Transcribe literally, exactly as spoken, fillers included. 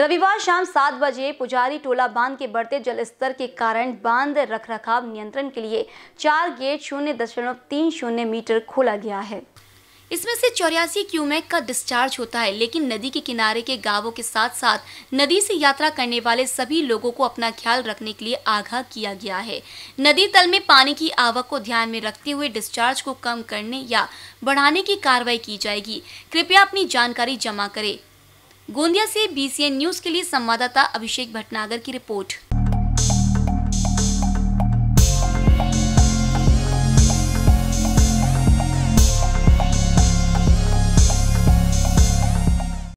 रविवार शाम सात बजे पुजारी टोला बांध के बढ़ते जलस्तर के कारण बांध रखरखाव नियंत्रण के लिए चार गेट शून्य दशमलव तीन शून्य मीटर खोला गया है। इसमें से चौरासी क्यूमेक का डिस्चार्ज होता है, लेकिन नदी के किनारे के गांवों के साथ साथ नदी से यात्रा करने वाले सभी लोगों को अपना ख्याल रखने के लिए आगाह किया गया है। नदी तल में पानी की आवक को ध्यान में रखते हुए डिस्चार्ज को कम करने या बढ़ाने की कार्रवाई की जाएगी। कृपया अपनी जानकारी जमा करें। गोंदिया से बीसीएन न्यूज़ के लिए संवाददाता अभिषेक भटनागर की रिपोर्ट।